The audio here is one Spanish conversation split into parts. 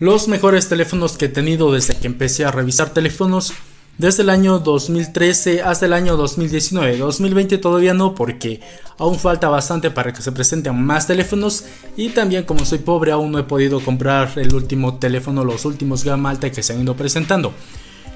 Los mejores teléfonos que he tenido desde que empecé a revisar teléfonos, desde el año 2013 hasta el año 2019, 2020 todavía no, porque aún falta bastante para que se presenten más teléfonos. Y también, como soy pobre, aún no he podido comprar el último teléfono, los últimos gama alta que se han ido presentando.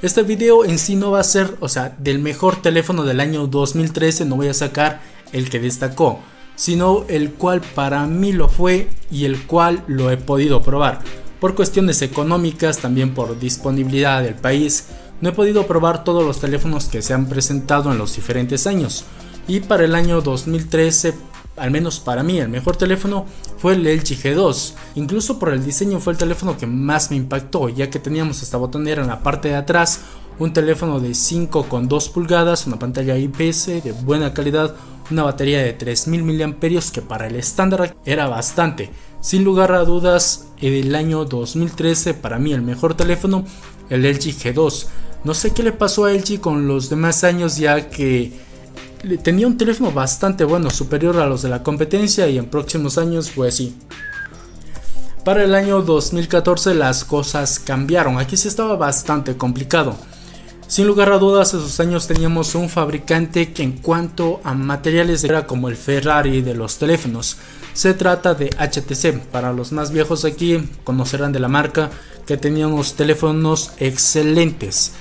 Este video en sí no va a ser, o sea, del mejor teléfono del año 2013, no voy a sacar el que destacó, sino el cual para mí lo fue y el cual lo he podido probar. Por cuestiones económicas, también por disponibilidad del país, no he podido probar todos los teléfonos que se han presentado en los diferentes años. Y para el año 2013, al menos para mí, el mejor teléfono fue el LG G2. Incluso por el diseño fue el teléfono que más me impactó, ya que teníamos esta botonera en la parte de atrás, un teléfono de 5,2 pulgadas, una pantalla IPS de buena calidad, una batería de 3000 mAh que para el estándar era bastante. Sin lugar a dudas, el año 2013 para mí el mejor teléfono, el LG G2. No sé qué le pasó a LG con los demás años, ya que tenía un teléfono bastante bueno, superior a los de la competencia, y en próximos años fue así. Para el año 2014 las cosas cambiaron, aquí sí estaba bastante complicado. Sin lugar a dudas, esos años teníamos un fabricante que en cuanto a materiales era como el Ferrari de los teléfonos. Se trata de HTC. Para los más viejos aquí conocerán de la marca, que teníamos teléfonos excelentes.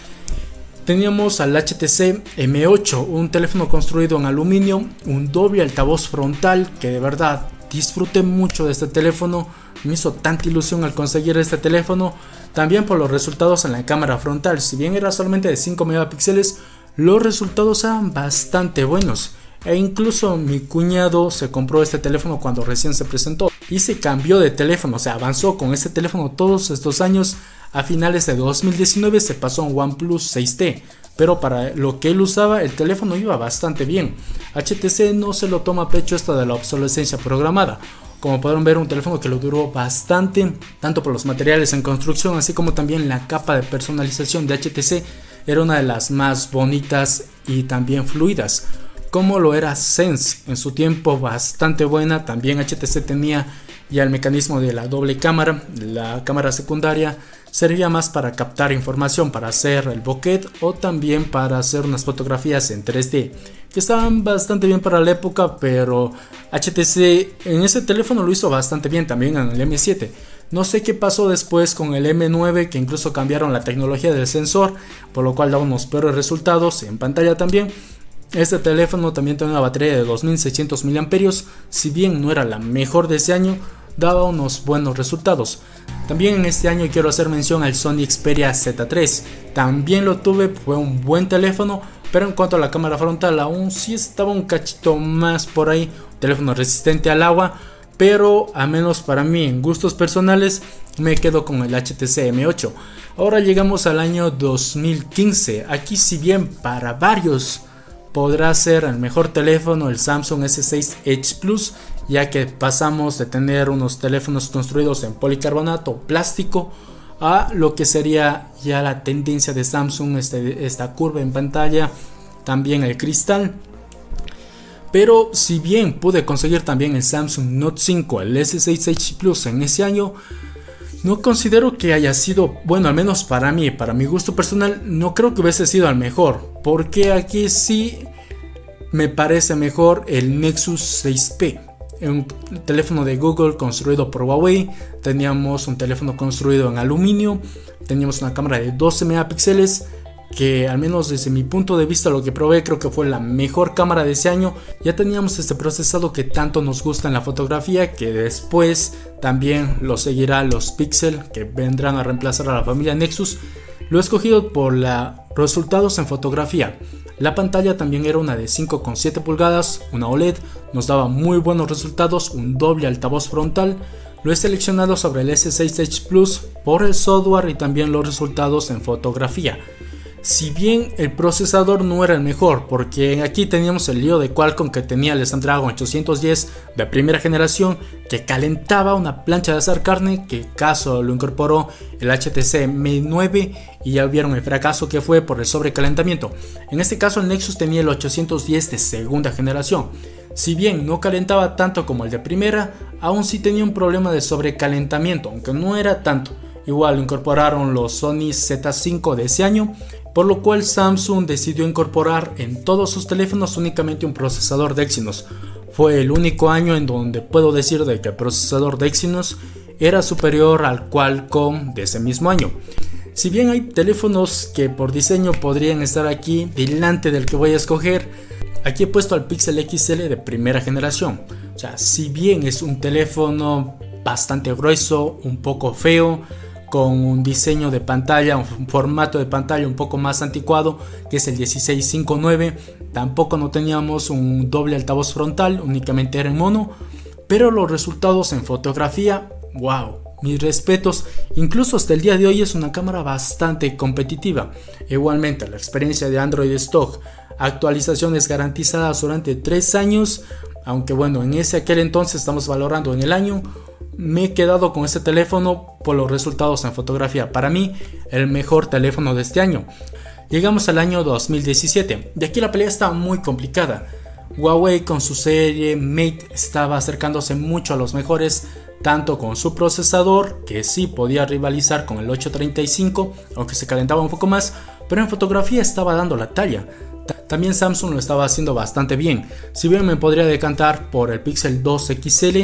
Teníamos al HTC M8, un teléfono construido en aluminio, un doble altavoz frontal, que de verdad disfruté mucho de este teléfono. Me hizo tanta ilusión al conseguir este teléfono, también por los resultados en la cámara frontal. Si bien era solamente de 5 megapíxeles, los resultados eran bastante buenos. E incluso mi cuñado se compró este teléfono cuando recién se presentó y se cambió de teléfono, o sea, avanzó con este teléfono todos estos años. A finales de 2019 se pasó a un OnePlus 6T, pero para lo que él usaba el teléfono iba bastante bien. HTC no se lo toma a pecho esta de la obsolescencia programada. Como podrán ver, un teléfono que lo duró bastante, tanto por los materiales en construcción, así como también la capa de personalización de HTC era una de las más bonitas y también fluidas, como lo era Sense, en su tiempo bastante buena. También HTC tenía ya el mecanismo de la doble cámara, la cámara secundaria servía más para captar información, para hacer el bokeh o también para hacer unas fotografías en 3D. Que estaban bastante bien para la época, pero HTC en ese teléfono lo hizo bastante bien, también en el M7. No sé qué pasó después con el M9, que incluso cambiaron la tecnología del sensor, por lo cual daba unos peores resultados en pantalla también. Este teléfono también tenía una batería de 2600 mAh, si bien no era la mejor de ese año, daba unos buenos resultados. También en este año quiero hacer mención al Sony Xperia Z3, también lo tuve, fue un buen teléfono. Pero en cuanto a la cámara frontal, aún sí estaba un cachito más por ahí. Teléfono resistente al agua. Pero a menos para mí, en gustos personales, me quedo con el HTC M8. Ahora llegamos al año 2015. Aquí, si bien para varios podrá ser el mejor teléfono el Samsung S6 Edge Plus, ya que pasamos de tener unos teléfonos construidos en policarbonato plástico a lo que sería ya la tendencia de Samsung, esta curva en pantalla, también el cristal. Pero si bien pude conseguir también el Samsung Note 5, el S6 Edge Plus en ese año, no considero que haya sido, bueno, al menos para mí, para mi gusto personal, no creo que hubiese sido el mejor, porque aquí sí me parece mejor el Nexus 6P. Un teléfono de Google construido por Huawei, teníamos un teléfono construido en aluminio, teníamos una cámara de 12 megapíxeles que, al menos desde mi punto de vista, lo que probé, creo que fue la mejor cámara de ese año. Ya teníamos este procesado que tanto nos gusta en la fotografía, que después también lo seguirá los Pixel, que vendrán a reemplazar a la familia Nexus. Lo he escogido por los resultados en fotografía. La pantalla también era una de 5,7 pulgadas, una OLED, nos daba muy buenos resultados, un doble altavoz frontal. Lo he seleccionado sobre el S6 Edge Plus por el software y también los resultados en fotografía. Si bien el procesador no era el mejor, porque aquí teníamos el lío de Qualcomm, que tenía el Snapdragon 810 de primera generación, que calentaba una plancha de asar carne, que caso lo incorporó el HTC M9 y ya vieron el fracaso que fue por el sobrecalentamiento. En este caso el Nexus tenía el 810 de segunda generación. Si bien no calentaba tanto como el de primera, aún sí tenía un problema de sobrecalentamiento, aunque no era tanto. Igual incorporaron los Sony Z5 de ese año, por lo cual Samsung decidió incorporar en todos sus teléfonos únicamente un procesador de Exynos. Fue el único año en donde puedo decir de que el procesador de Exynos era superior al Qualcomm de ese mismo año. Si bien hay teléfonos que por diseño podrían estar aquí delante del que voy a escoger, aquí he puesto al Pixel XL de primera generación. O sea, si bien es un teléfono bastante grueso, un poco feo, con un diseño de pantalla, un formato de pantalla un poco más anticuado, que es el 16:9, tampoco no teníamos un doble altavoz frontal, únicamente era en mono, pero los resultados en fotografía, wow, mis respetos, incluso hasta el día de hoy es una cámara bastante competitiva. Igualmente la experiencia de Android Stock, actualizaciones garantizadas durante 3 años, aunque bueno, en ese aquel entonces estamos valorando en el año, me he quedado con este teléfono por los resultados en fotografía. Para mí, el mejor teléfono de este año. Llegamos al año 2017. De aquí la pelea está muy complicada. Huawei con su serie Mate estaba acercándose mucho a los mejores, tanto con su procesador, que sí podía rivalizar con el 835, aunque se calentaba un poco más, pero en fotografía estaba dando la talla. También Samsung lo estaba haciendo bastante bien. Si bien me podría decantar por el Pixel 2 XL,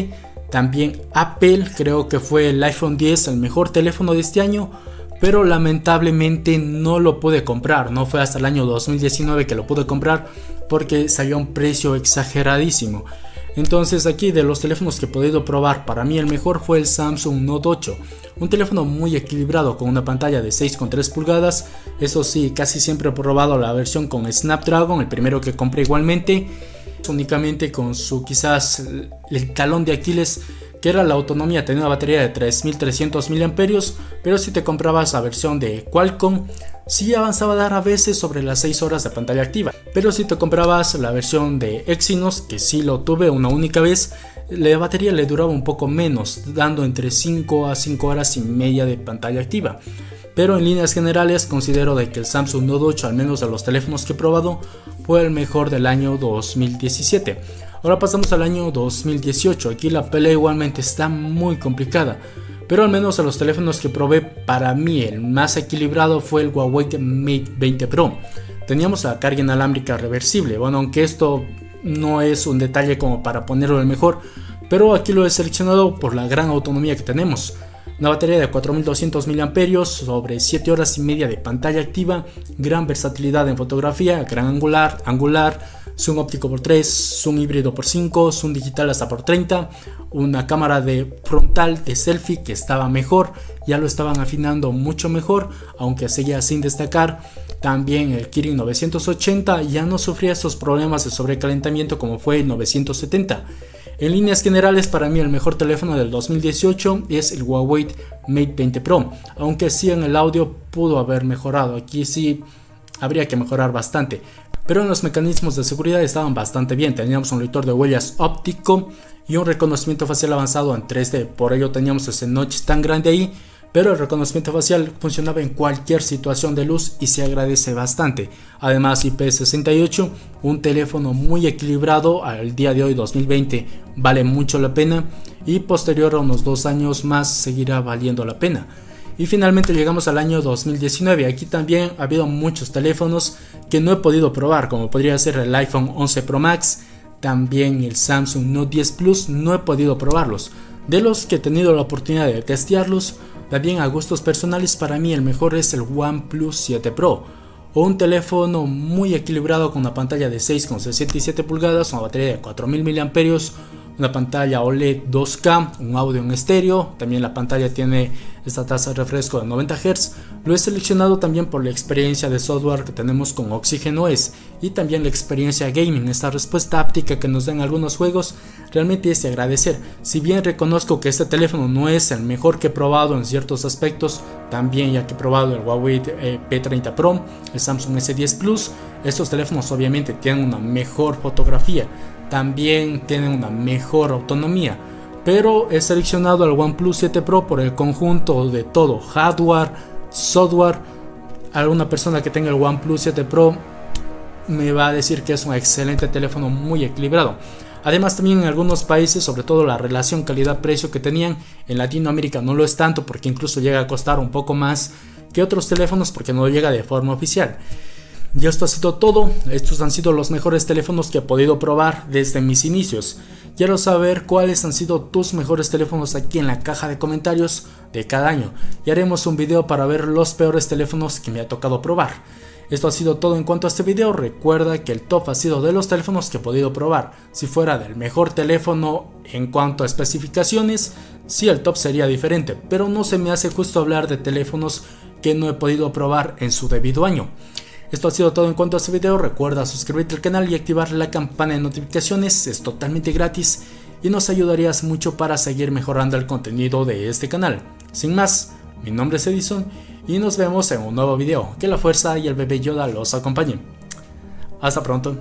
también Apple, creo que fue el iPhone 10 el mejor teléfono de este año, pero lamentablemente no lo pude comprar, no fue hasta el año 2019 que lo pude comprar porque salió a un precio exageradísimo. Entonces aquí de los teléfonos que he podido probar, para mí el mejor fue el Samsung Note 8, un teléfono muy equilibrado con una pantalla de 6,3 pulgadas, eso sí, casi siempre he probado la versión con Snapdragon, el primero que compré igualmente, únicamente con su quizás el talón de Aquiles que era la autonomía, tenía una batería de 3300 mAh, pero si te comprabas la versión de Qualcomm sí avanzaba a dar a veces sobre las 6 horas de pantalla activa, pero si te comprabas la versión de Exynos, que sí lo tuve una única vez, la batería le duraba un poco menos, dando entre 5 a 5 horas y media de pantalla activa. Pero en líneas generales considero de que el Samsung Note 8, al menos de los teléfonos que he probado, fue el mejor del año 2017. Ahora pasamos al año 2018, aquí la pelea igualmente está muy complicada. Pero al menos de los teléfonos que probé, para mí el más equilibrado fue el Huawei Mate 20 Pro. Teníamos la carga inalámbrica reversible, bueno, aunque esto no es un detalle como para ponerlo el mejor, pero aquí lo he seleccionado por la gran autonomía que tenemos. Una batería de 4200 mAh sobre 7 horas y media de pantalla activa, gran versatilidad en fotografía, gran angular, zoom óptico por 3, zoom híbrido por 5, zoom digital hasta por 30, una cámara de frontal de selfie que estaba mejor, ya lo estaban afinando mucho mejor, aunque seguía sin destacar. También el Kirin 980 ya no sufría esos problemas de sobrecalentamiento como fue el 970. En líneas generales, para mí el mejor teléfono del 2018 es el Huawei Mate 20 Pro, aunque sí en el audio pudo haber mejorado, aquí sí habría que mejorar bastante, pero en los mecanismos de seguridad estaban bastante bien, teníamos un lector de huellas óptico y un reconocimiento facial avanzado en 3D, por ello teníamos ese notch tan grande ahí, pero el reconocimiento facial funcionaba en cualquier situación de luz y se agradece bastante. Además IP68, un teléfono muy equilibrado al día de hoy 2020, vale mucho la pena y posterior a unos 2 años más seguirá valiendo la pena. Y finalmente llegamos al año 2019, aquí también ha habido muchos teléfonos que no he podido probar, como podría ser el iPhone 11 Pro Max, también el Samsung Note 10 Plus, no he podido probarlos. De los que he tenido la oportunidad de testearlos, también a gustos personales, para mí el mejor es el OnePlus 7 Pro, un teléfono muy equilibrado con una pantalla de 6,67 pulgadas, una batería de 4000 mAh, una pantalla OLED 2K, un audio en estéreo, también la pantalla tiene esta tasa de refresco de 90 Hz, lo he seleccionado también por la experiencia de software que tenemos con OxygenOS y también la experiencia gaming, esta respuesta áptica que nos dan algunos juegos, realmente es de agradecer. Si bien reconozco que este teléfono no es el mejor que he probado en ciertos aspectos, también ya que he probado el Huawei P30 Pro, el Samsung S10 Plus, estos teléfonos obviamente tienen una mejor fotografía, también tienen una mejor autonomía, pero he seleccionado al OnePlus 7 Pro por el conjunto de todo, hardware, software. Alguna persona que tenga el OnePlus 7 Pro me va a decir que es un excelente teléfono muy equilibrado. Además, también en algunos países, sobre todo la relación calidad-precio que tenían, en Latinoamérica no lo es tanto, porque incluso llega a costar un poco más que otros teléfonos porque no llega de forma oficial. Y esto ha sido todo. Estos han sido los mejores teléfonos que he podido probar desde mis inicios. Quiero saber cuáles han sido tus mejores teléfonos aquí en la caja de comentarios de cada año, y haremos un video para ver los peores teléfonos que me ha tocado probar. Esto ha sido todo en cuanto a este video. Recuerda que el top ha sido de los teléfonos que he podido probar. Si fuera del mejor teléfono en cuanto a especificaciones, sí, el top sería diferente, pero no se me hace justo hablar de teléfonos que no he podido probar en su debido año. Esto ha sido todo en cuanto a este video. Recuerda suscribirte al canal y activar la campana de notificaciones, es totalmente gratis y nos ayudarías mucho para seguir mejorando el contenido de este canal. Sin más, mi nombre es Edison y nos vemos en un nuevo video. Que la fuerza y el bebé Yoda los acompañen. Hasta pronto.